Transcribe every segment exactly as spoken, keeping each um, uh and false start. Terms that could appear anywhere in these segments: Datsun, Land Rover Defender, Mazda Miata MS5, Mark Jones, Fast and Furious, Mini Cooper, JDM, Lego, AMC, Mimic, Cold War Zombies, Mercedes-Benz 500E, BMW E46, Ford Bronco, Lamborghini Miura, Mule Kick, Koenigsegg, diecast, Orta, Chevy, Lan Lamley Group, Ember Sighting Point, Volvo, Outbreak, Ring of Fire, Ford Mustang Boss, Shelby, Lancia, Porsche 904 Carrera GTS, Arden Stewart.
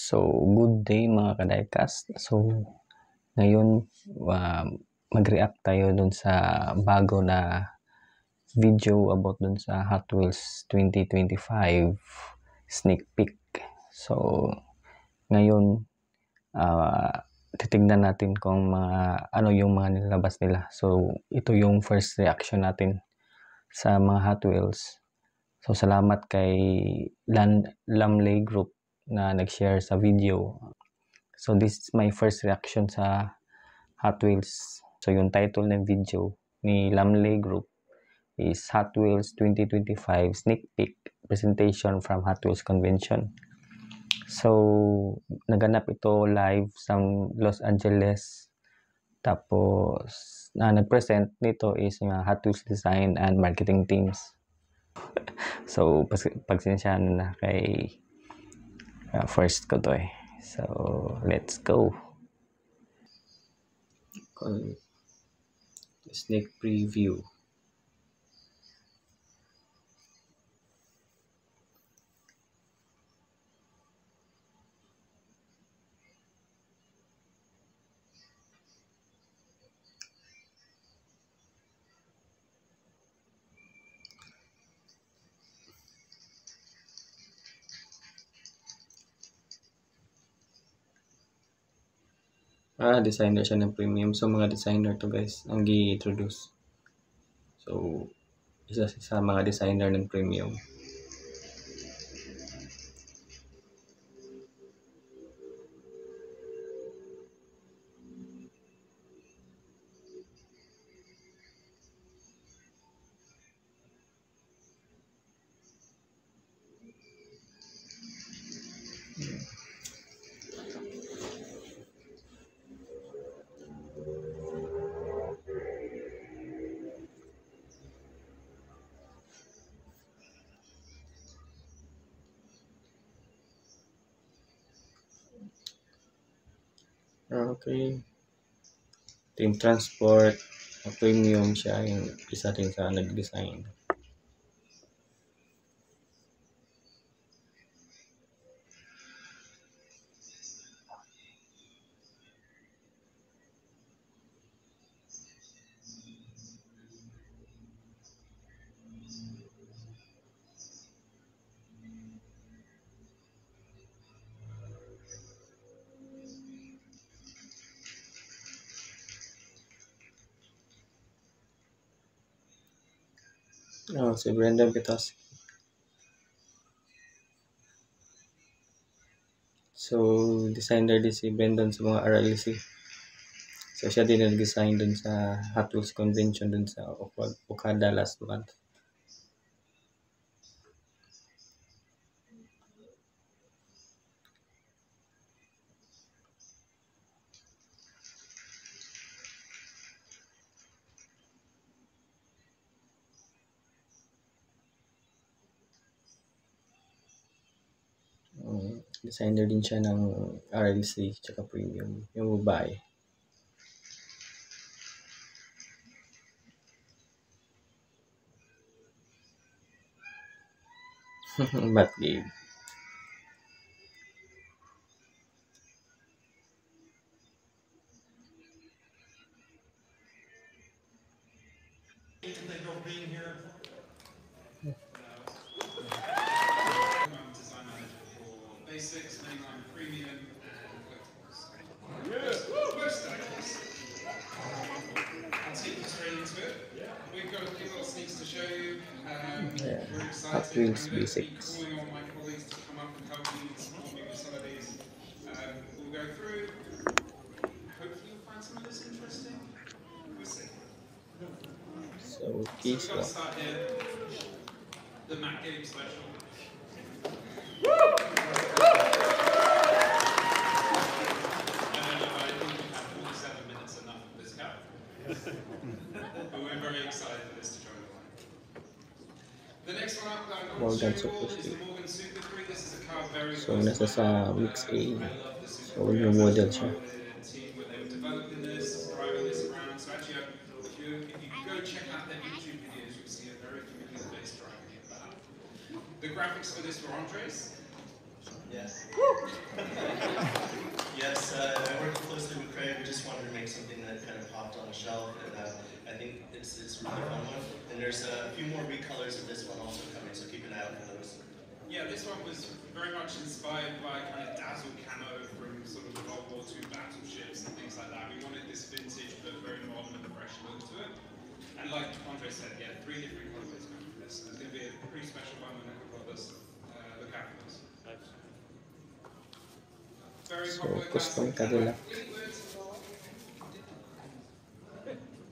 So, good day mga ka-diecast. So, ngayon uh, mag-react tayo dun sa bago na video about dun sa Hot Wheels twenty twenty-five sneak peek. So, ngayon uh, titignan natin kung mga ano yung mga nilabas nila. So, ito yung first reaction natin sa mga Hot Wheels. So, salamat kay Lan Lamley Group na nag-share sa video. So, this is my first reaction sa Hot Wheels. So, yung title ng video ni Lamley Group is Hot Wheels twenty twenty-five Sneak Peek Presentation from Hot Wheels Convention. So, naganap ito live sa Los Angeles. Tapos, na nag-present nito is yung Hot Wheels design and marketing teams. So, pagsinasyahan na kay uh, first ko to eh. So, let's go. Sneak preview. Ah, designer siya ng premium. So, mga designer to guys, ang gi-introduce. So, isa sa mga designer ng premium. Okay. Team Transport, premium siya, yung isa rin sa nag-design. Oh, si Brenda Petoski. So, designer din si Brenda sa mga R L C. So, siya din nag-design dun sa Hot Wheels Convention dun sa Okada last month. Designer din siya ng R L C tsaka premium, yung babae. Bat game. Basics. Calling on my colleagues to come up and help me support me with some of these. Um, we'll go through. Hopefully, you'll find some of this interesting. We'll see. So, so we've got to start here. The Mac Game Special. Woo! And then I think we have forty-seven minutes enough for this gap. Yes. But we're very excited for this to join. The next one up that I'm going to show you all is the Morgan Super three. This is a car very close. So, this is a mix A. So, new model siya. Where they were developing this, driving this around. So, actually, if you, if you go check out their YouTube videos, you'll see a very familiar face driving it back. The graphics for this were Andres. Yes. Woo! just wanted to make something that kind of popped on the shelf, and uh, I think it's, it's a really fun one. And there's a few more recolors of this one also coming, so keep an eye out for those. Yeah, this one was very much inspired by kind of dazzle camo from sort of World War Two battleships and things like that. We wanted this vintage but very modern and fresh look to it. And like Andre said, yeah, three different colorways coming from this. There's going to be a pretty special one when I call this. Uh, look out for this. Very popular custom Cadillac.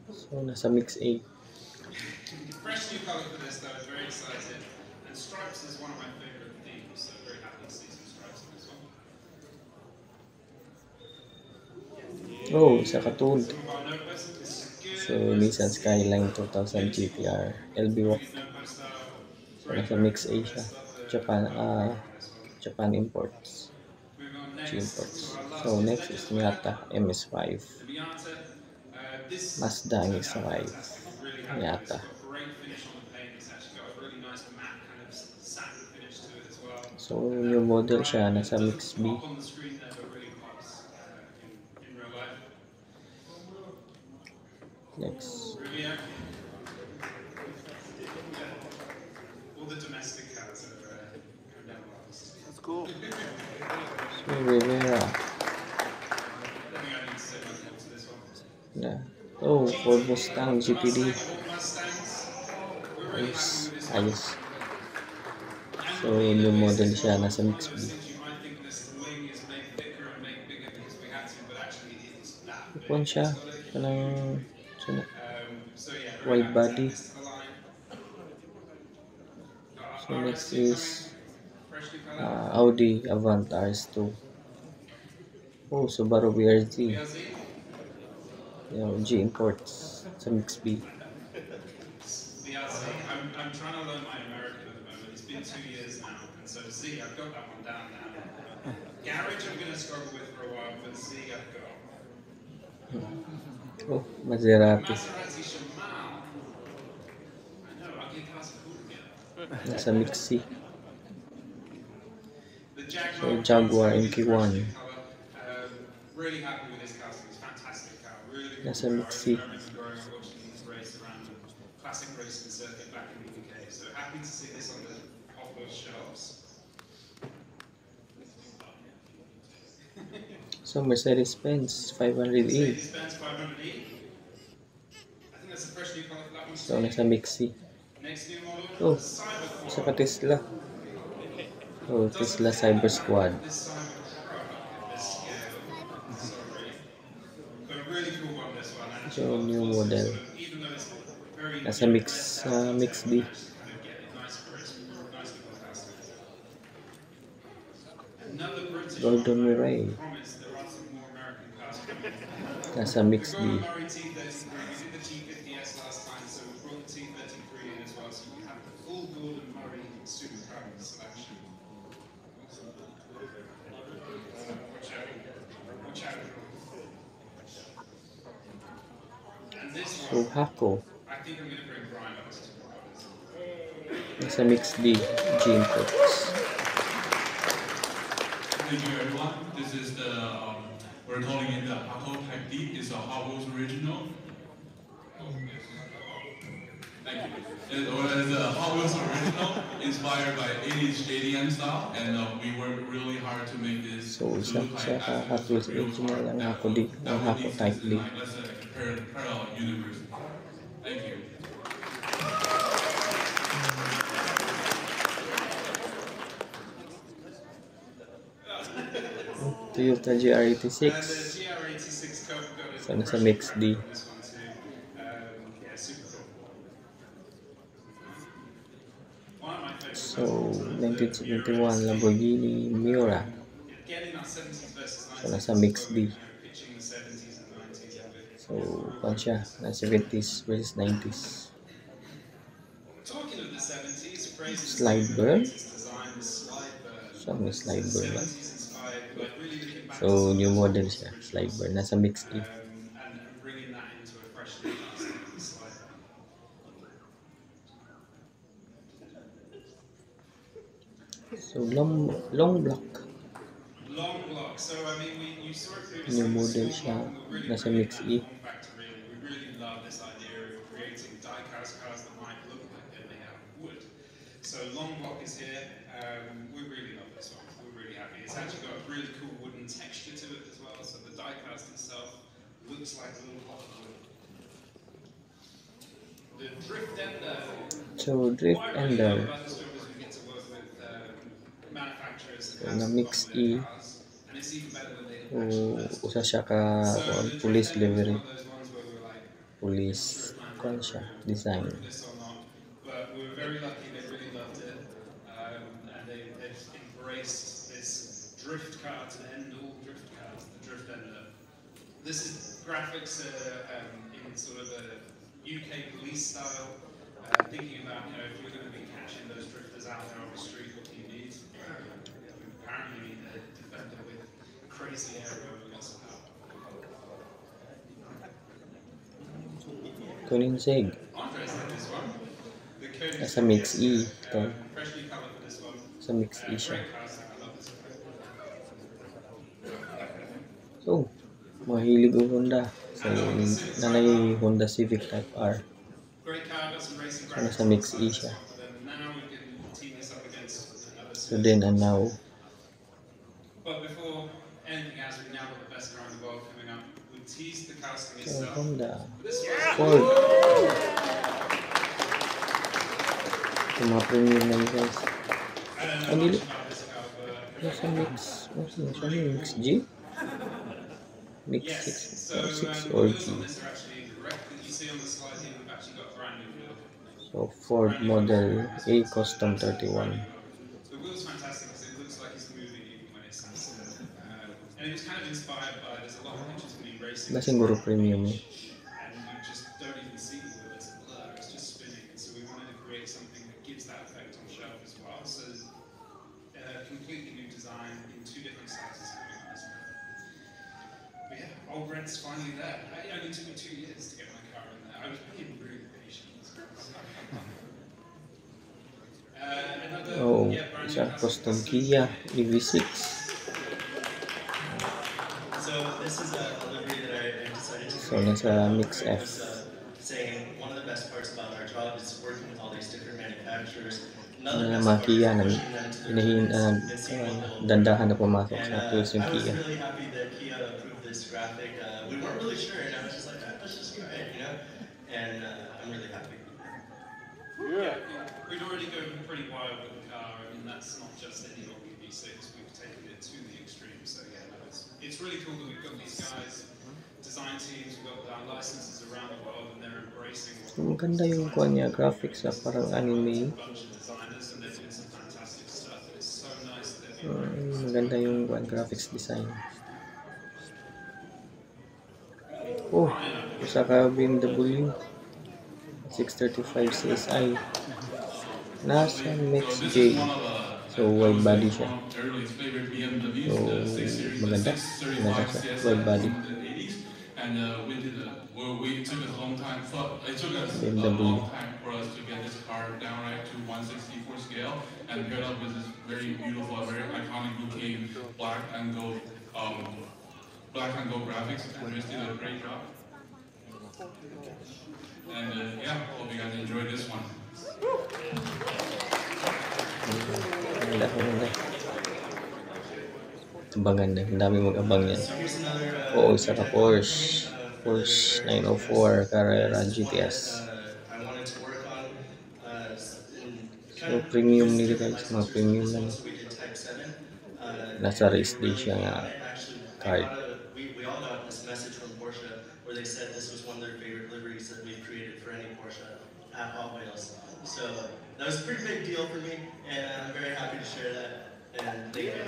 So, nasa mix A. Fresh new color for this though, I'm very excited. And stripes is one of my favorite themes, so very happy to see some stripes in this one. Oh, sa katulad. So, Nissan Skyline two thousand G T R, L B WALK. So, nasa mix A siya. Japan, uh, Japan imports. G imports. So, next is Miata M S five. Mazda M S five. Miata. So, new model siya, nasa mix B. Next. All the domestic cars are going down last. That's cool. So, Rivera. Yeah. Oh, Ford Mustang G P D. Yes. Ayos. So, new model siya, nasa mix B. Ipon siya. Parang... Um, so yeah, wide body. So next is uh, Audi Avant R S two. Oh, Subaru B R Z. Yeah, G imports. Sa mix B. I'm, I'm trying to learn my American at the moment. It's been two years now, and so Z, I've got that one down now. Garage, I'm going to struggle with for a while, but Z, I've got. Oh, Maserati. Nasa mix C. So, Jaguar M K one. Nasa mix C. So, happy to see this on the popular shelves. So, Mercedes-Benz five hundred E. So, nasa mix C. Oh, saka Tesla. Oh, Tesla Cyber Squad. So, new model. Nasa mix, uh, mix B. Golden Mirai. Nasa mix B. So Hako. Nasa mix D. Gene Cox. Thank you everyone. This is the um, we're calling it the Hako Type D. It's a Hako's original. Thank you. It was a Hako's original, inspired by eighties J D M style, and uh, we worked really hard to make this. So it's a Hako's original and Hako D, and Hako Type D. That's a parallel universe. Thank you. Toyota G R eighty-six. So, nasa mix D. So, nineteen seventy-one Lamborghini Miura. So, nasa mix D. So, pan siya, nasa seventies versus nineties. Slide burn. So, may slide burn ba? So, new model siya, slide burn. Nasa mix E. So, long, long block. Long block. So I mean, we you saw it through this new model siya, nasa Mix E. We really love this idea of creating die-cast cars that might look like they have wood. So Long Block is here. Um, we really love this one. We're really happy. It's actually got a really cool wooden texture to it as well. So the die-cast itself looks like a little block of wood. The Drift Ender. So Drift Ender. Na Mix E. Oh, usa siya ka police livery, police kwan siya design. U K police style, uh, thinking about, you know, if you're going to be catching those drifters out there on the street, what do you need? Um, you apparently need a Defender with crazy aero and lots of power. Koenigsegg. Andre's had this one. The Koenigsegg. That's a Mix E. Um, freshly covered for this one. It's a Mix E. Uh, great cars, I love this one. So, mahilig ang Honda. So, nanay yung Honda Civic Type R. So, nasa Mix E siya. So, then, and now. So, Honda. Ford. Ito mga premium na yun, guys. Ano yun? Nasa Mix. Nasa Mix G? Mix yes. six, so, um, six or these are actually the wreck that you see on the slide here. We've actually got brand new wheel. So Ford model A Custom thirty-one. The wheel's fantastic because it looks like it's moving even when it's standing. Uh, and it was kind of inspired by, there's a lot of pictures of me racing. That's in Guru Premium. And you just don't even see the wheel, it's a blur, it's just spinning. So we wanted to create something that gives that effect on shelf as well. So a uh, completely new design in two different sizes. But yeah, old Brent's finally there. It only took me two years to get my car in there. I was being really patient. uh, another, oh, yeah, brand new custom Kia E V six. So this is a delivery that I decided to do. So that's a Mix F. Uh, saying one of the best parts about our job is working with all these different manufacturers. Another best part is pushing them to their limits. I was really happy that Kia approved this graphic. Uh, we weren't really sure, and I was just like, ah, let's just try it, you know? And uh, I'm really happy. Yeah. yeah. We'd already gone pretty wild with the car. I mean, that's not just any old E V six. We've taken it to the extreme. So, yeah, no, it's, it's really cool that we've got these guys, design teams, we've got our licenses around the world, and they're embracing what maganda yung kuha niya, graphics na parang anime. Mm, maganda yung uh, graphics design. Oh, isa ka B M W six thirty-five C S I. Nasa Mix J. So wide body siya. So maganda, maganda siya, wide body. And uh, we did a, well, we took us a long time. So it took us a long time for us to get this car downright to one sixty-fourth scale and paired up with this very beautiful, very iconic looking black and gold, um, black and gold graphics. And we did a great job. And uh, yeah, hope you guys enjoy this one. Abangan na, ang dami mag-abang yan. Oo, isa ka Porsche, Porsche nine oh four Carrera G T S. So, premium nila guys, mga premium lang. Nasa race day siya nga card. We all got this message from Porsche where they said this was one of their favorite liveries that we've created for any Porsche at Hot Wheels. So, that was a pretty big deal for me, and I'm very happy to share that. And thank you.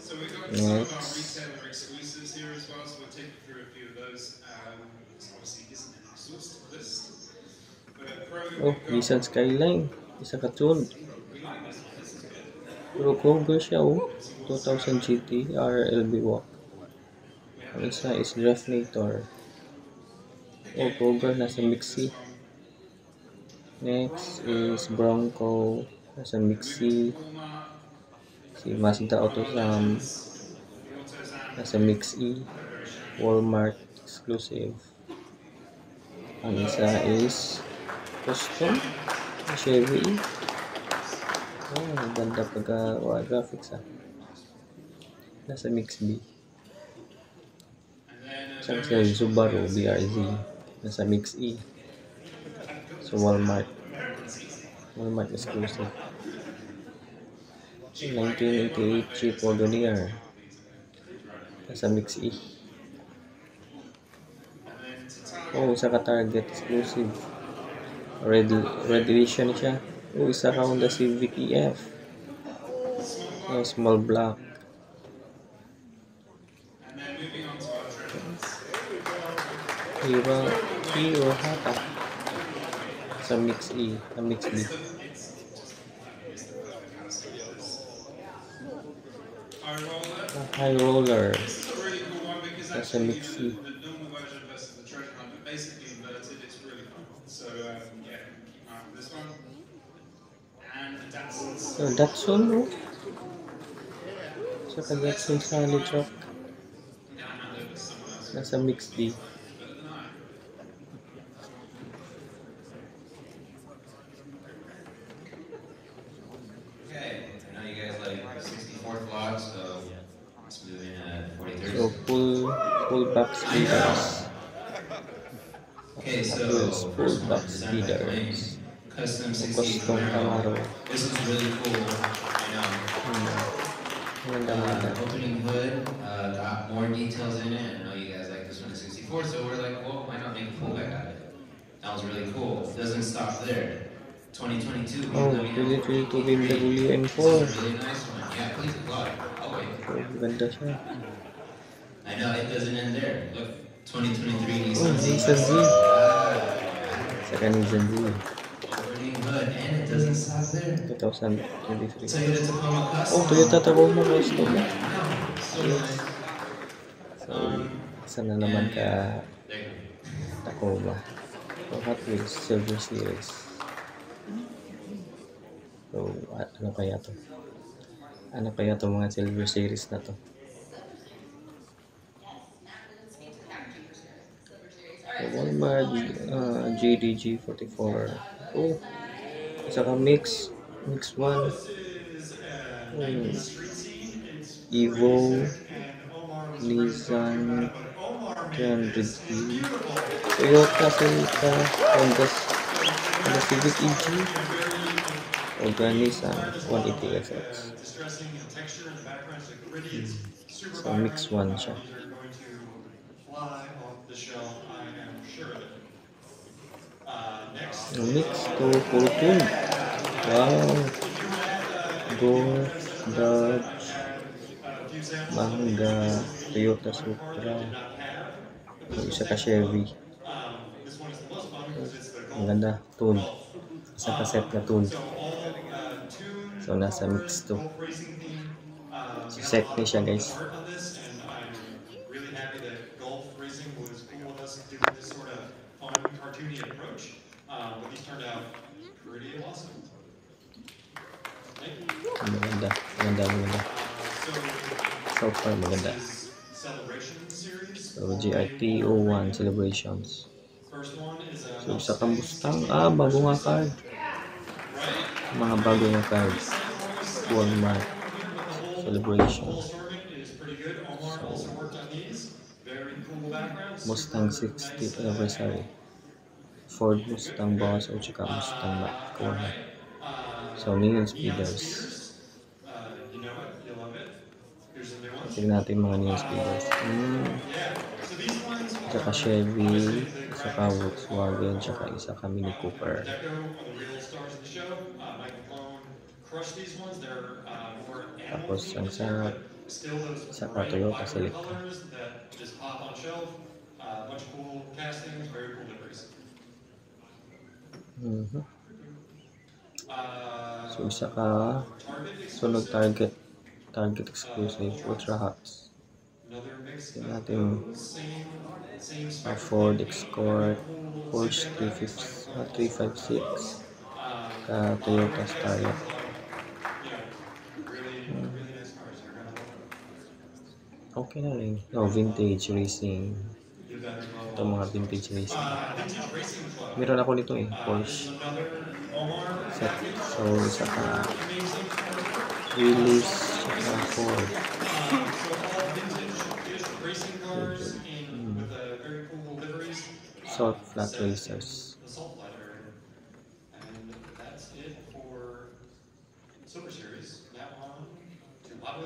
So we've got some of our retailer exclusives here as well, so we'll take you through a few of those. Um, this obviously isn't an exhaustive list. But oh, Nissan Skyline. Isa ka tool. Pero combo siya oh. two thousand G T R L B WALK. Ang isa is Refnator. Oh, combo nasa Mixi. Next is Bronco sa Mixi, si Mazda Autosam, sa Mixi, Walmart exclusive. Ang isa is custom Chevy. Oh, ganda pagka wow, graphics ah. Nasa Mix B. Isang sa Subaru B R Z. Nasa Mix E. So Walmart. Walmart exclusive. nineteen eighty-eight Jeep Wagoneer. Nasa Mix E. Oh, isa ka Target exclusive. Red, red edition siya. Oh, isa ka Honda Civic E F. Oh, small block. Hero, Hero Hata. Sa Mix E, sa Mix B. Sa High Roller. Sa Mix E. Basically inverted, it's really fun. So um, yeah, keep an eye on this one. And the Datsun. So Datsun, bro. So the Datsun Skyline truck. That's a Mix D. Okay, now you guys like sixty-fourth vlog, so let's move in at forty-third. So pull, pull back speakers. Okay, so first one is designed by Flame, custom sixty-eight Camaro. This is really cool, I know. Mm. Uh, opening hood, uh, got more details in it. I know you guys like this one at sixty-four, so we're like, well, why not make a pullback out of it? That was really cool. Doesn't stop there. twenty twenty-two. Oh, twenty twenty-two B M W M four. This is a really nice one. Yeah, please applaud. I'll wait. I know, it doesn't end there. Look. twenty twenty-three Nissan Skyline. Second Nissan Skyline. And it doesn't stop there. twenty twenty-three. Toyota Tacoma Custom. Oh, Toyota Tacoma Custom. Yes. So, isa na naman ka Tacoma. So, Hot Wheels Silver Series. So, ano kaya to? Ano kaya to mga Silver Series na to? Walmart uh, G D G forty-four. Oh, saka Mix Mix one. Mm. Evo Nissan two hundred E, Toyota Celica, Honda Honda Civic E G, Honda Nissan one eighty S X. Mm. So Mix one siya. The shell, I am sure of it. Uh, next, next to Fortune. Wow. Go, Dodge, Mahonda, Toyota Supra. Isa ka Chevy. Ang ganda, Tune. Isa ka set na Tune. So, nasa Mix to. Set na siya, guys. Approach, uh, but these turned out pretty awesome. Thank you. Maganda, maganda, maganda. So far, maganda. So, G R eighty-one celebrations. So, isa kang Mustang. Ah, bago nga card. Mga bago nga card. Walmart celebration. So, Mustang sixtieth anniversary. Ford Mustang Boss o tsaka Mustang Mach one. So, million speeders. Tignan natin mga million speeders. Mm. Tsaka Chevy, tsaka Volkswagen, tsaka isa ka Mini Cooper. Tapos ang sarap, tsaka Toyota Celica. Mm-hmm. So isa ka sunod target target exclusive ultra hots. Tignan natin uh, Ford Escort, Porsche three fifty-six, uh, Toyota Skyline. okay na rin. No, vintage racing. Ito mga vintage racing. Meron ako nito eh, Porsche. Set. So, isa pa. Wheelies. Saka Ford. Hmm. Salt flat racers.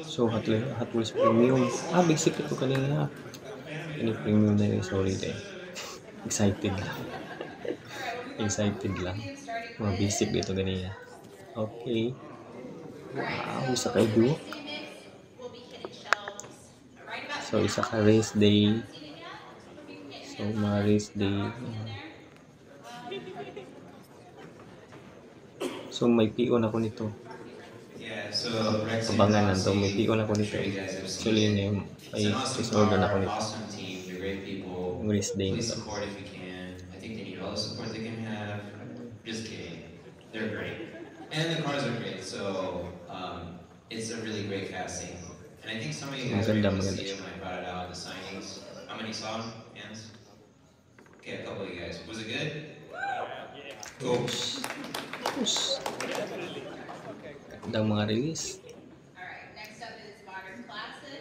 So, Hot Wheels, Hot Wheels Premium. Ah, basic ito kanina. Yung premium na yung sorry din. Excited lang. Excited lang. Mga basic dito ganina. Okay. Wow, isa kay Duke. So, isa ka race day. So, mga race day. So, may P O N ako nito. So, pabanganan daw, may P O N ako nito. Actually, yun yung ay disorder na ako nito. Yung race day nito. They're great. And the cars are great, so um, it's a really great casting. And I think some of you guys were able to see it when I brought it out in the signings. How many saw them? Hands? Okay, a couple of you guys. Was it good? Cool. Ang mga release.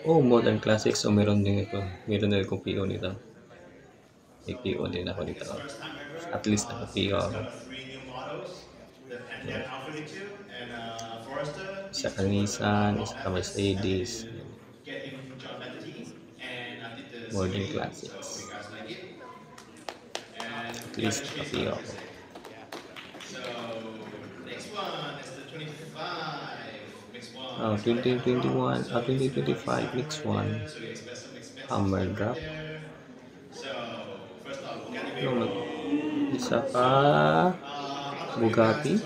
Oh, modern classics. So, meron din ito. Meron din akong P O nito. May P O din ako nito. At least ako P O ako. Isa ka Nissan, isa ka Mercedes. Modern classics. At least kasi ako. Oh, twenty twenty-one, ah, twenty twenty-five, next one. Hammer drop. Isa ka Bugatti.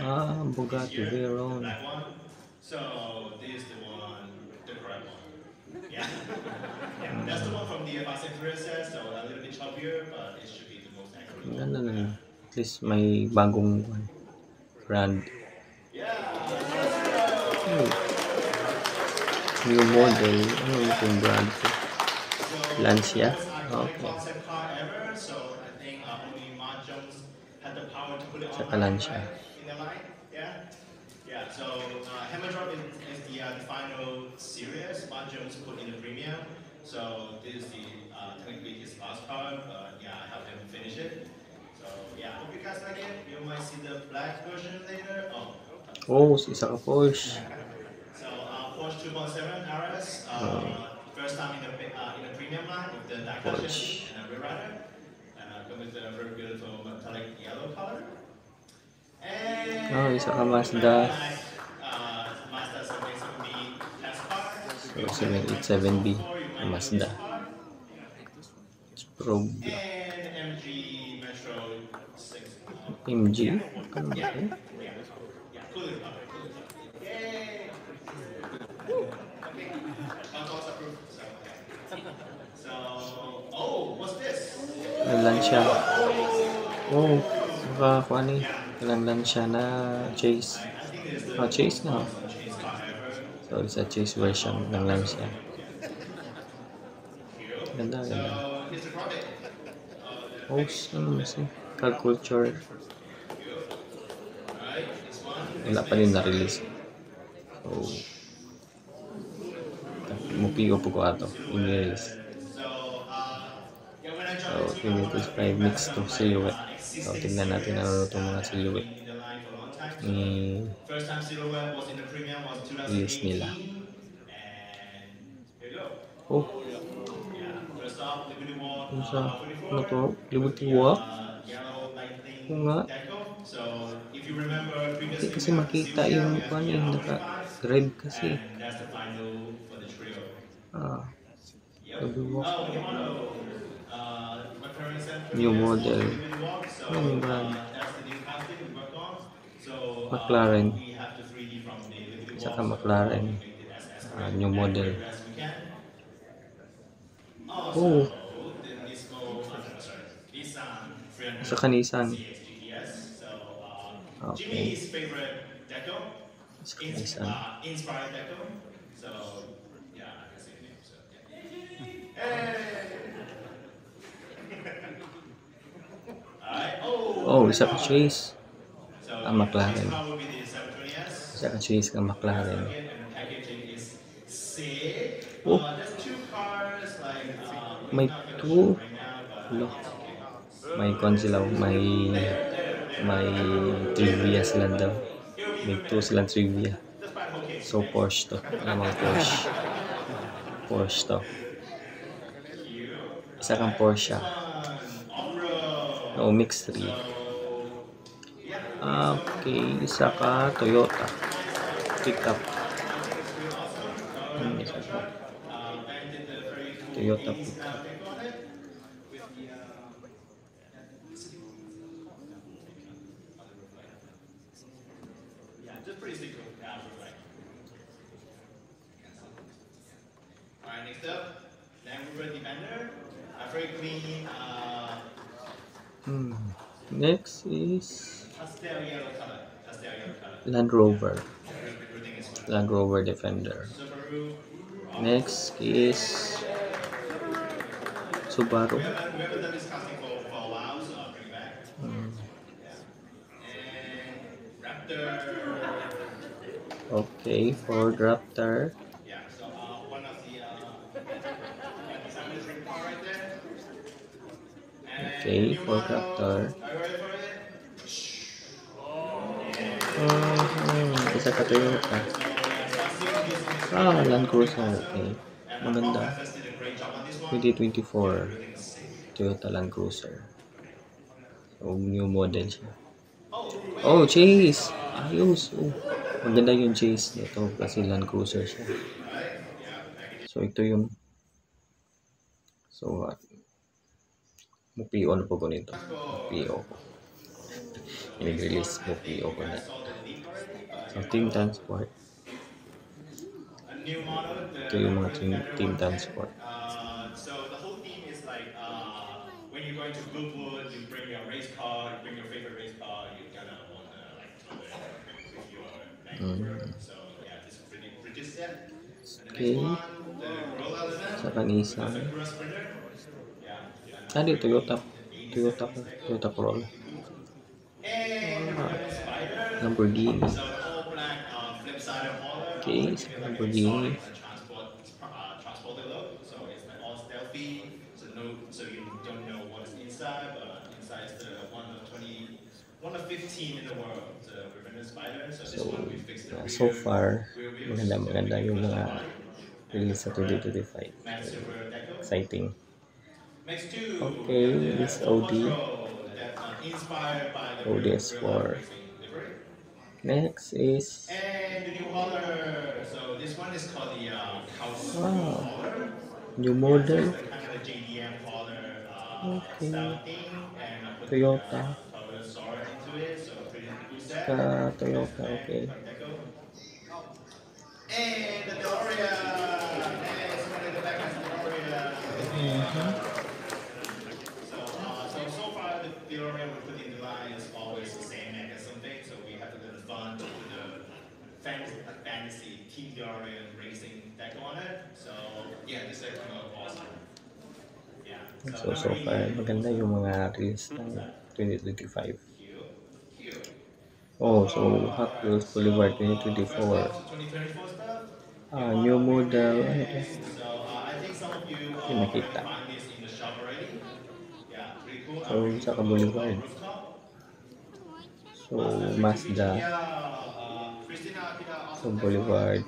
Ah, Bugatti Veyron. So this is the one, the correct one. Yeah. Yeah, that's the one from the past experiences, so a little bit choppier, but it should be the most accurate. No, no, no. At least may bagong brand. Yeah. Hmm. New model, ano yung brand? Lancia. Okay. Saka Lancia. Yeah, yeah. So uh, Hammer Drop is, is the, uh, the final series. Mark Jones put in the premium. So this is the uh, technically his last car, but yeah, I helped him finish it. So yeah, hope you guys like it. You might see the black version later. Oh, oh, it's a Porsche. So uh, Porsche two seventeen R S. Uh, oh. First time in the uh, in the premium line with the die cushion and a rear rider, and uh, come with a very beautiful metallic yellow color. Oh, isa ka Mazda. So, seven eighty-seven B Mazda. It's probe. M G Metro six. M G? Lancia. Oh, baka kung ano eh. Ilang lang siya na chase. Oh, chase na. So, it's a chase version ng lang siya. Ganda, ganda. Oh, ano siya? Car culture. Wala pa rin na-release. Oh. Mupigo po ko ato. In-release. So, three fifty-five mix to silhouette. So, tignan natin ano itong mga silhouette. Mm. Yes nila. Oh. Ano sa? Ano ito? Liberty Walk? Oo nga. Hindi kasi makita yung ano yung naka-red kasi. Ah. Liberty Walk. New model. Yung brand? McLaren. Saka McLaren. Uh, new model. Oh! Saka Nissan. Okay. That's crazy. Uh, inspired that going. So, yeah, I'm not going to say anything. So, yeah. Hey! Alright, oh! Oh, seven series. So, ang McLaren. seven series ang McLaren. Oh! May two. May kwan sila. May... May trivia sila daw. May two silang trivia. So Porsche to. Ano mga Porsche? Porsche to. Isa kang Porsche. No, mix three. Okay, isa ka Toyota. Pick up. Hmm, isa ka. Toyota pick up. Alright, next up, Land Rover Defender, a very clean, uh, hmm. Next is pastel yellow color, pastel yellow color. Land Rover, Land Rover Defender. Subaru. Next is Subaru. We have, we have done this casting for, for a while, so I'll bring it back. Hmm. And Raptor. Okay, Ford Raptor. Okay, Ford Raptor. Mm-hmm. Isa ka Toyota. Ah, Land Cruiser. Okay. Maganda. twenty twenty-four. Toyota Land Cruiser. So, new model siya. Oh, Chase! Ayos! Oh. Maganda yung Chase nito kasi Land Cruiser siya. So, ito yung... So, what? Uh, Mupi-o na po ko nito. Mupi-o ko. Nag-release Mupi-o ko na. So, Team Transport. Ito yung mga team, team Transport. Uh, so, the whole theme is like, uh, when you're going to Goodwood, you bring your race car, you bring your favorite race car, you're gonna wanna, like, tour it with your neighbor. So, yeah, just reduce that. And the next one, the roll element. Saka Nissan. Ah, di, Toyota. Toyota ko. Toyota Corolla. Ah, Lamborghini. Okay, so Lamborghini. So, yeah, so far, maganda-maganda yung mga release sa twenty twenty-five. Exciting. Okay, this Audi, Audi Escort. Next is wow, new model. Okay, Toyota, uh, Toyota. Okay. Mm-hmm. Fantasy, Team Dorian, racing deck on it. So, yeah, this is awesome. Yeah. So, so far, maganda yung mga release ng twenty twenty-five. Oh, so, Hot Wheels Boulevard twenty twenty-four. Ah, new model. Ano ito? Hindi nakita. So, sa Boulevard. So, Mazda. So, Boulevard.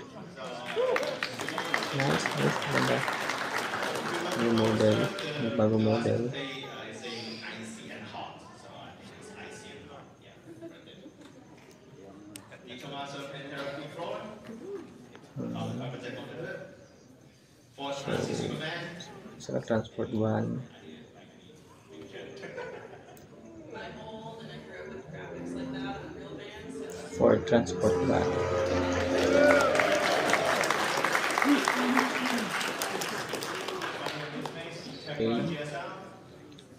Nice, nice, maganda. New model, yung bago model. So, sa transport van. For transport van. Okay.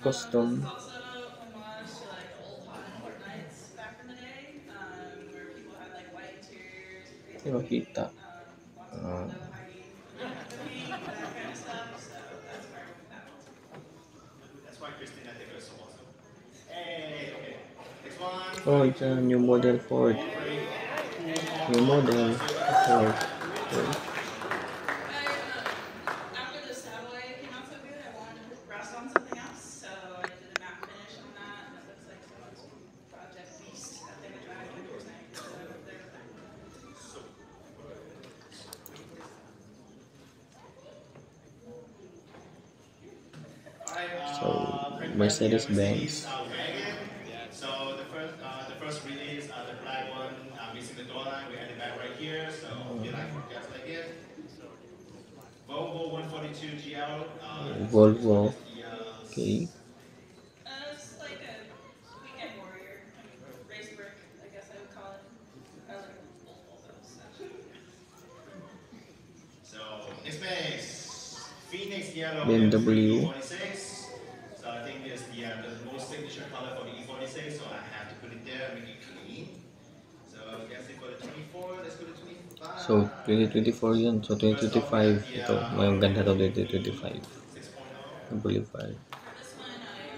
Custom. 手を引いた、うん、Oh, it's a new model Ford. New model Ford. Okay. Mercedes-Benz. Yeah, so the first, uh, the first release, uh, the black one, uh, missing the door line, we had it back right here, so you like it just like it. Volvo one forty-two G L. Uh, Volvo. Okay. Uh, it's like a weekend warrior, I mean, race work, I guess I would call it. I like all those. So next base, Phoenix Yellow. B M W. Color for the E forty-six, so I have to put it there and make it clean. So you can see for the twenty-four, let's go to twenty-five. So twenty twenty-four yun, so twenty twenty-five ito, mayroong ganda ito twenty twenty-five. I believe five. This one, I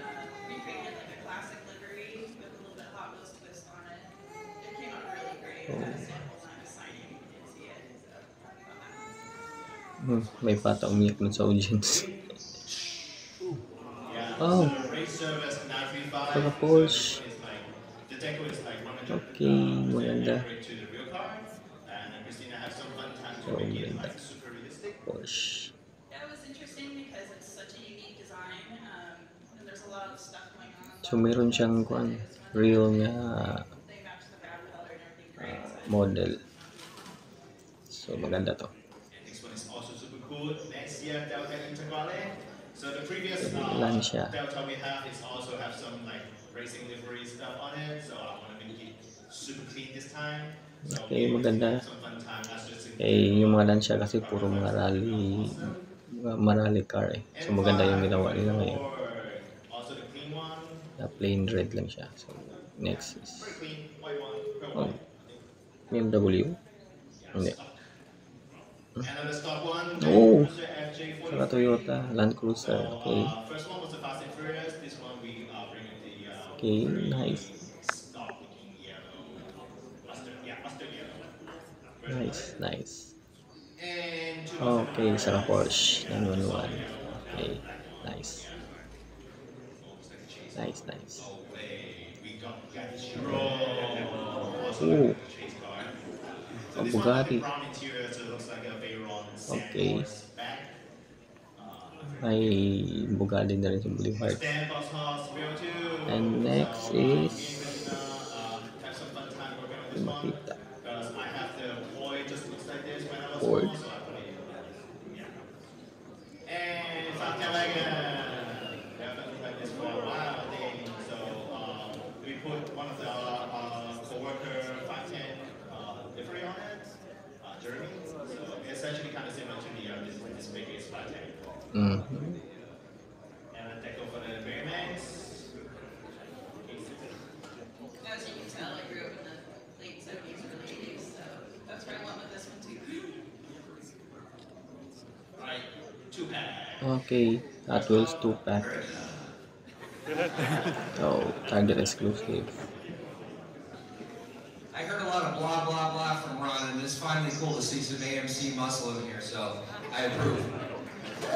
recreated like a classic livery with a little bit hot wheels twist on it. It came out really great. I had a sample time to sign it, you can see it. Hmm, may pata umiyak nun sa audience. Oh! Mga Porsche. Okay, maganda. So, maganda. Porsche. So, meron siyang kwan, real na uh, model. So, maganda to. So the previous uh, Delta we have is also have some like racing livery stuff on it, so I want to make it super clean this time. So okay, maganda. Eh, yung mga Lancia kasi puro mga rally, mga rally car eh. So maganda yung ginawa nila ngayon. Na plain red lang siya. So next is oh, B M W? Hindi. Another stock one, oh, the Toyota Land Cruiser. So, okay. Uh, first one was the Fast and Furious. This one we uh, bring in the uh, okay, nice. Stock looking yellow, mustard, yeah, mustard yellow. Nice, nice. And okay, it's a Porsche nine one one. Okay, nice, nice, nice. Oh, a Bugatti. Okay. May Bugatti na rin sa Boulevard. And next is makita. Ford. Mm -hmm. And a deco for the very max. As you can tell, I grew up in the late seventies, early eighties, so that's where I went with this one too. Alright, two pack. Okay, that was two pack. Oh, target exclusive. I heard a lot of blah blah blah from Ron, and it's finally cool to see some A M C muscle in here, so I approve. That's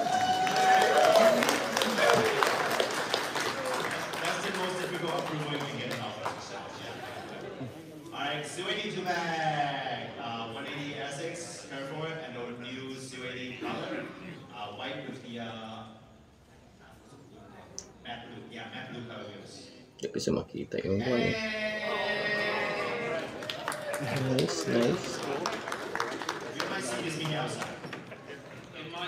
the most difficult approval you can get in off of yourself. Yeah. Alright, C eighty to bag. Uh, one eighty Essex, curve for it, and our new C eighty color. Uh, white with the uh, matte blue. Yeah, matte blue color wheels. Hindi kasi makita yung one. Nice, nice. You might see this being outside.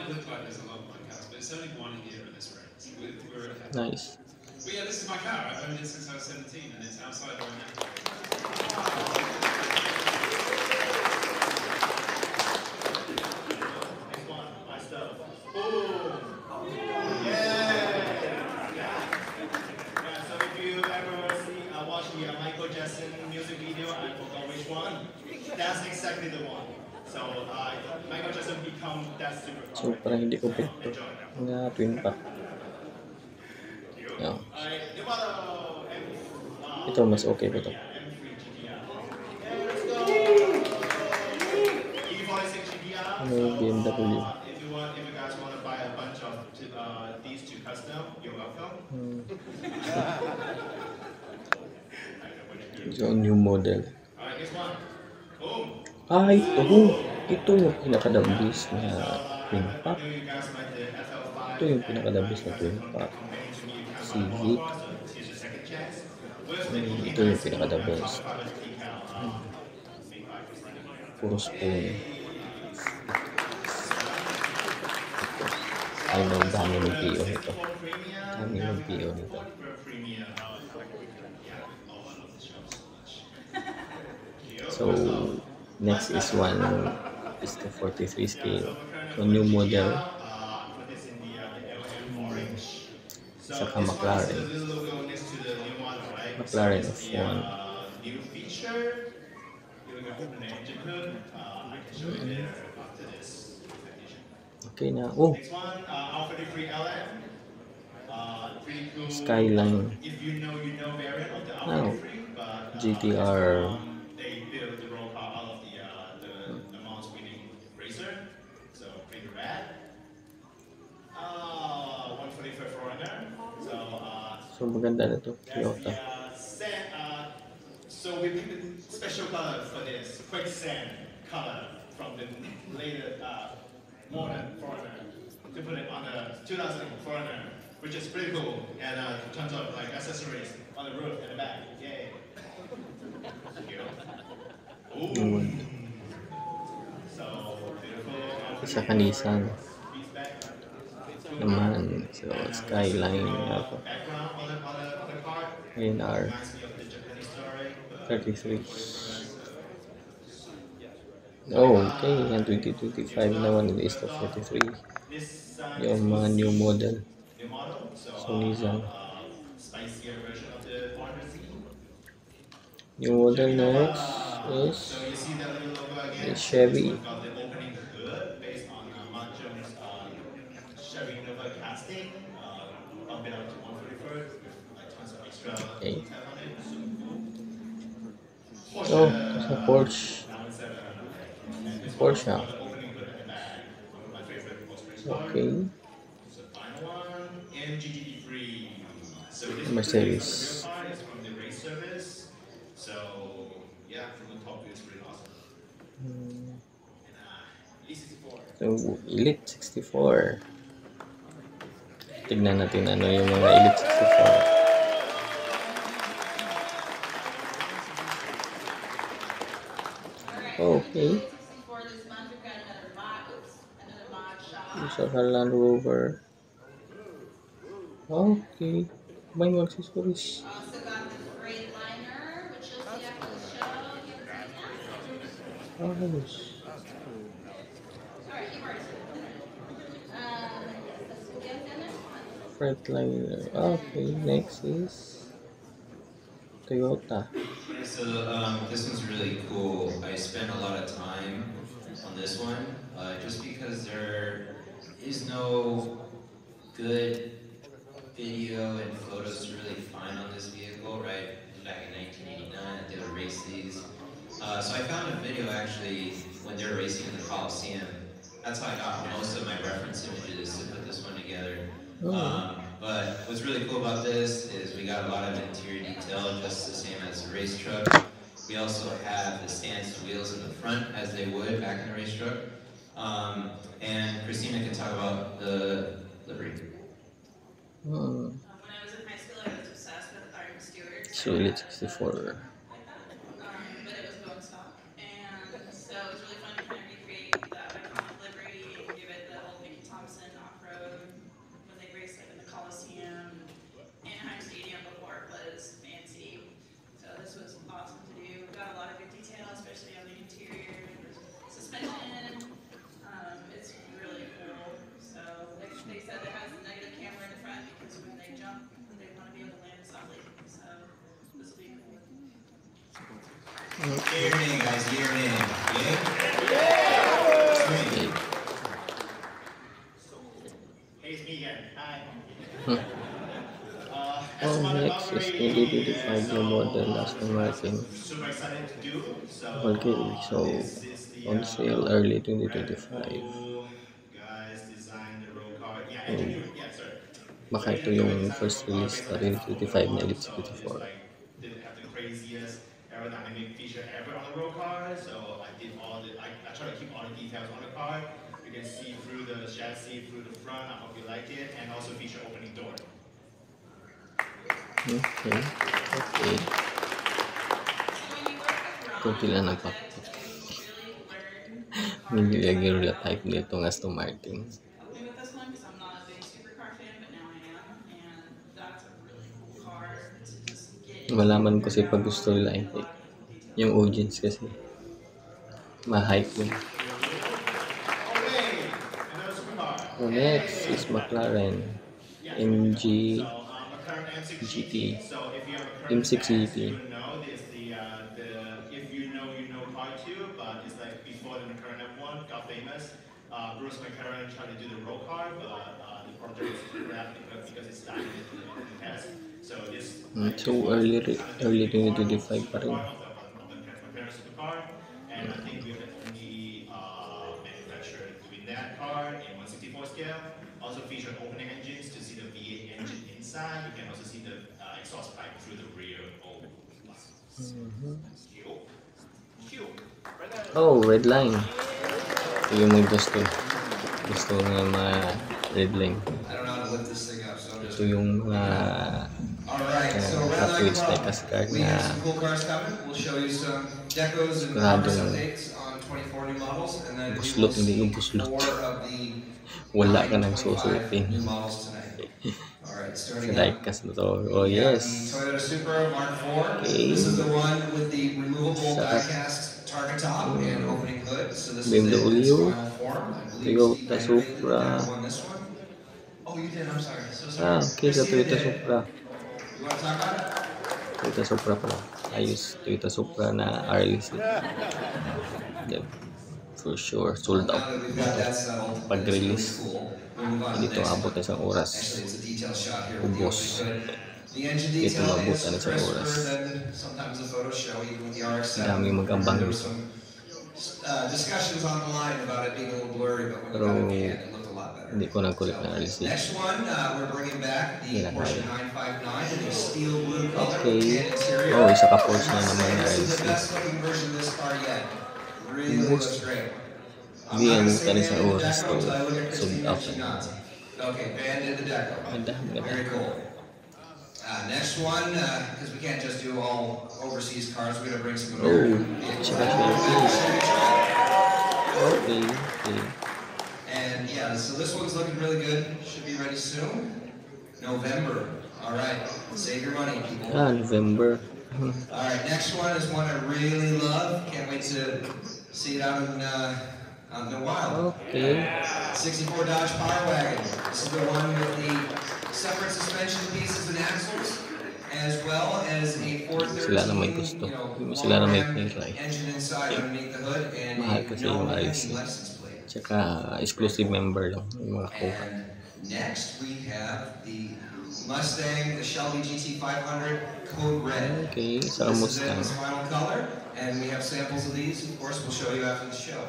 Look like there's a lot of my cars, but it's only one in here in this race. We're, we're ahead. Nice. But yeah, this is my car. I've owned it since I was seventeen, and it's outside right now. Next one, my stuff. Oh! Yeah! Yeah. Yeah, so if you ever see, I watched the uh, Michael Jackson music video, I forgot which one. That's exactly the one. So uh, my car doesn't become that super car. So parang hindi ko pick to. Na twin pa. Yeah. Ito mas okay po to. Ano B M W? Hmm. Ito ang new model. Ah, ito. Ito yung pinakadabis na twin pack. Ito yung pinakadabis na twin pack. Civic. Hmm, ito yung pinakadabis. Hmm. Puro spoon. Ito. Ay, magdami ng P O nito. Dami ng P O nito. So, next is one is the forty-three scale, so new model. Saka McLaren. McLaren F one. Okay na. Oh! Skyline. Oh. G T R. So maganda na ito, Toyota. So we picked a special color for this, quicksand color from the later uh, modern Forerunner to put it on the two thousand Forerunner, which is pretty cool and uh, tons of like accessories on the roof and the back. Yay! Ooh. So beautiful. Isa ka Nissan naman, so Skyline ako. N R thirty-three. Oh, okay. Yung twenty twenty-five naman is the forty-three. Yung mga new model. So, Nissan. New model next is the Chevy. Okay. So, it's a Porsche. Porsche. Okay. Mercedes. Mm. So, Elite sixty-four. Tignan natin ano yung mga Elite sixty-four. Okay. This is a Land Rover. Okay. My accessories. Oh, nice. Freightliner. Okay. Next is Toyota. So um, this one's really cool. I spent a lot of time on this one, uh, just because there is no good video and photos to really find on this vehicle, right? Back in nineteen eighty-nine, they would race these. Uh, so I found a video actually when they were racing in the Coliseum. That's how I got most of my reference images to put this one together. Um, But what's really cool about this is we got a lot of interior detail, just the same as the race truck. We also have the stance wheels in the front as they would back in the race truck. Um, and Christina can talk about the livery. Mm. Um, when I was in high school, I was obsessed with Arden Stewart. So it's sixty-four. Year in, guys, year in. Yeah? Yeah. L B W A L K is really beautified by modern Aston Martin Volkswagen, so on sale early twenty twenty-five. Um, baka ito yung first release na rin, twenty-five na Ellipse twenty-four. Okay, okay. Kunti lang nagpakpak. Hindi lagi rula type nito ng Aston Martin. Malaman ko si pag gusto nila eh. Yung audience kasi ma-hype yun. So next is McLaren M G M six G T. Mm, so early early twenty twenty-five pa rin. Oh, red line. So yung may gusto gusto nga mga red line. Ito yung mga upgrades na kaskag na grado ng buslot, hindi yung buslot. Wala ka nang susuotin. Sa diecast na to. Oh yes. Okay. Sa B M W, Toyota Supra. Ah, okay, sa Toyota Supra. Toyota Supra pala. Ayos, Toyota Supra na R L C. For sure, sold out. Pag-release, dito abot na isang oras. Ubos. Ito mabot na isang oras. Daming mag-ambang. Pero hindi ko nagkulit na R L C. Okay. Oh, isa ka Porsche na naman na R L C. Hindi yan ka rin sa oras to. Sold out na. Ang dami na pa. Uh, next one, because uh, we can't just do all overseas cars, we're gonna bring some of our vehicles. And yeah, so this one's looking really good. Should be ready soon. November. All right, save your money, people. Ah, November. All right, next one is one I really love. Can't wait to see it out in uh, out in the wild. Okay. sixty-four Dodge Power Wagon. This is the one with the separate suspension pieces and axles, as well as a four thirteen, you know, long-ram engine inside underneath the hood, and a no engine license plate. Tsaka exclusive member lang yung mga ko. And next we have the Mustang, the Shelby G T five hundred Code Red. Okay, so this is in its final color, and we have samples of these. Of course, we'll show you after the show.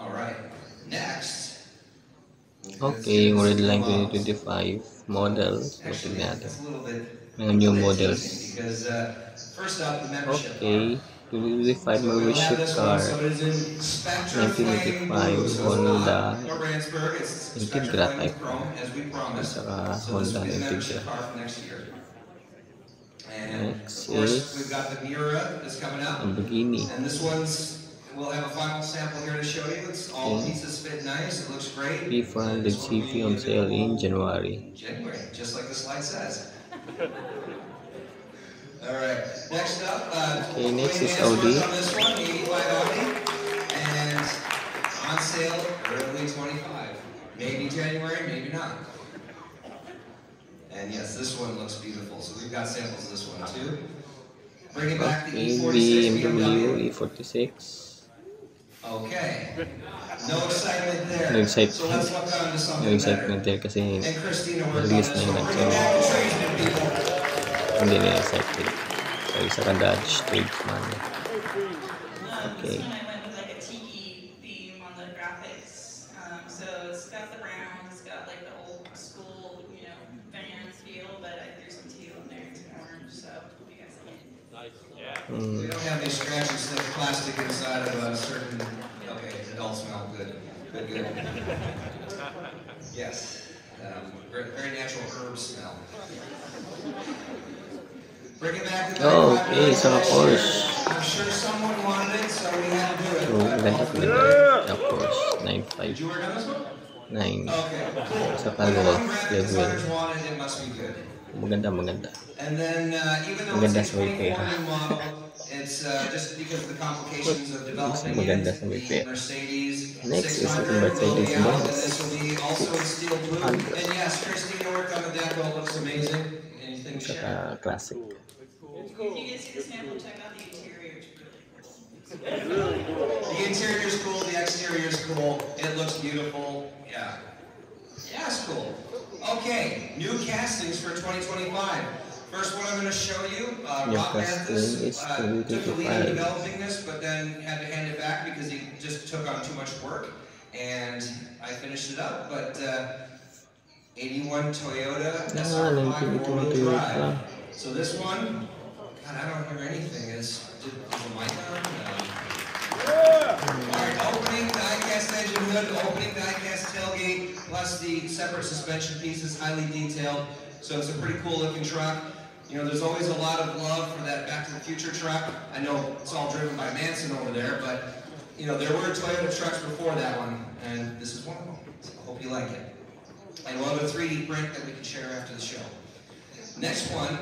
All right, next. Okay, yung Red Line twenty twenty-five model. Actually, mga new models. Okay, twenty twenty-five membership car, nineteen eighty-five Honda Integra Type R at saka Honda Integra. Next is Lamborghini. We'll have a final sample here to show you. It's all okay. Pieces fit nice. It looks great. P four hundred C V on sale in January. January, just like the slide says. All right. Next up. Uh, okay. Next is Audi. On this one, eighty-five Audi, and on sale early twenty-five. Maybe January, maybe not. And yes, this one looks beautiful. So we've got samples of this one too. Bring it back. Okay, the E forty-six B M W E forty-six. Okay. No excitement there. No excitement. So let's look on to something excitement better. There kasi release na yun. So, hindi na excited. So, isa kang Dodge Tradesman. Okay. Mm. We don't have any scratches that are plastic inside of a certain... Okay, it all smell good. Good, good. Yes. Um, very natural herb smell. Bring it back to the... Oh, okay, so of course. I'm sure someone wanted it, so we had to do it. Oh, ganda of course. nine five. Did you work on this one? nine. Okay, cool. Sa pangalawa, level. It must be good. Maganda, maganda. And then, uh, even though maganda it's a twenty-four model, it's uh, just because of the complications of developing the Mercedes. Next is the Mercedes Benz. This will be also in steel blue. And yes, Christine worked on the deco. Looks amazing. Anything to share? Classic. If you guys see the sample, check out the interior. It's really cool. The interior is cool. The exterior is cool. It looks beautiful. Yeah. Yeah, it's cool. Okay, new castings for twenty twenty-five. First one I'm going to show you, uh, Rob Mathis uh, took the lead in developing this, but then had to hand it back because he just took on too much work, and I finished it up, but uh, eighty-one Toyota S R five World Drive. So this one, God, I don't hear anything. Is, is the mic on? Uh, Alright, opening die-cast engine hood, opening die-cast tailgate, plus the separate suspension pieces, highly detailed. So it's a pretty cool looking truck. You know, there's always a lot of love for that Back to the Future truck. I know it's all driven by Manson over there, but you know, there were Toyota trucks before that one, and this is one of them. So I hope you like it. And we'll have a three D print that we can share after the show. Next one,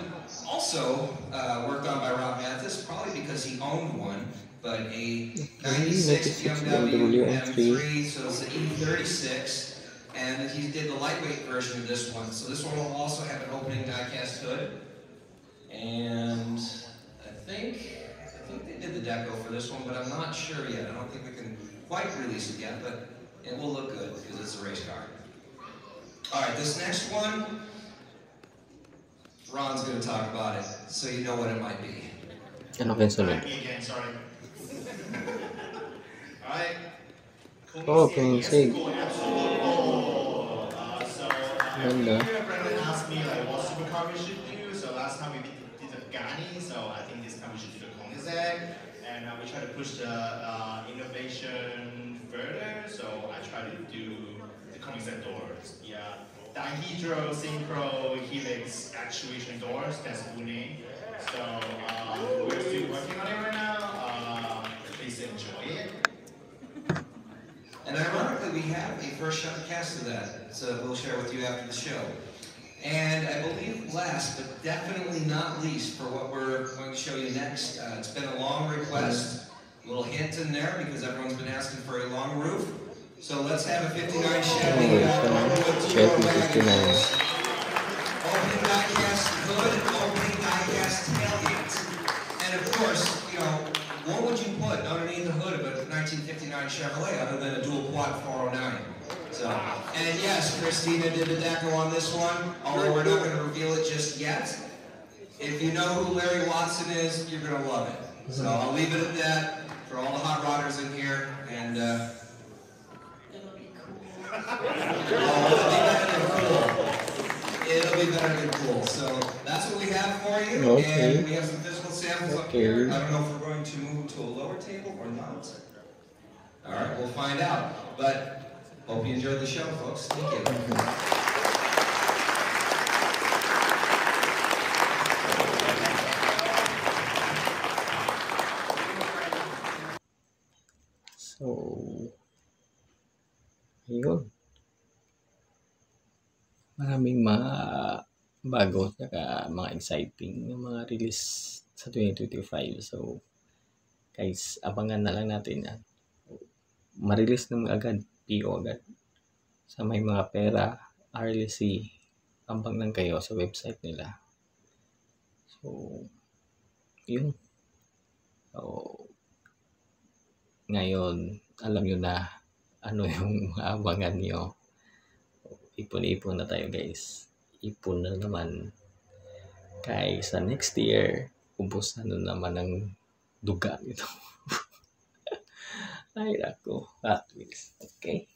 also uh, worked on by Rob Mathis, probably because he owned one, but a ninety-six B M W M three, so it's an E thirty-six. And he did the lightweight version of this one. So this one will also have an opening die-cast hood. And I think, I think they did the deco for this one, but I'm not sure yet. I don't think we can quite release it yet, but it will look good because it's a race car. All right, this next one, Ron's going to talk about it, so you know what it might be. And I'll answer it. Again, sorry. All right. Oh, Koenigsegg. Brenda asked me like what supercar we should do, so last time we did the Bugatti, so I think this time we should do the Koenigsegg, and uh, we try to push the uh, innovation further, so I try to do the Koenigsegg doors, yeah, dihedral, synchro, helix, actuation doors, that's the name, so um, we're still working on it right now, uh, please enjoy it. And ironically, we have a first shot cast of that, so we'll share with you after the show. And I believe last, but definitely not least, for what we're going to show you next, uh, it's been a long request, a little hint in there, because everyone's been asking for a long roof. So let's have a fifty-nine Chevy, uh, with two more wagons. Opening die-cast hood, opening die-cast tailgate. And of course, you know, what would you put underneath the hood of a nineteen fifty-nine Chevrolet other than a dual quad four oh nine? So, and yes, Christina did the deco on this one, although we're not going to reveal it just yet. If you know who Larry Watson is, you're going to love it. So I'll leave it at that for all the hot rodders in here, and uh, it'll be cool. Oh, it'll be better than cool. It'll be better than cool. So that's what we have for you, okay. And we have some physical samples okay. up here. I don't know if we're going to move to a lower table or not. All right, we'll find out. But hope you enjoyed the show, folks. Thank you. So, ayun. Maraming mga bago at mga exciting na mga release sa twenty twenty-five. So, guys, abangan na lang natin yan. Marilis naman agad, P O agad. Sa may mga pera, R L C, tambang lang kayo sa website nila. So, yun. So, ngayon, alam nyo na ano yung abangan nyo. Ipon-ipon na tayo, guys. Ipon na naman. Kaya sa next year, ubos na naman ang duga nito. Ay, ako. At least. Okay.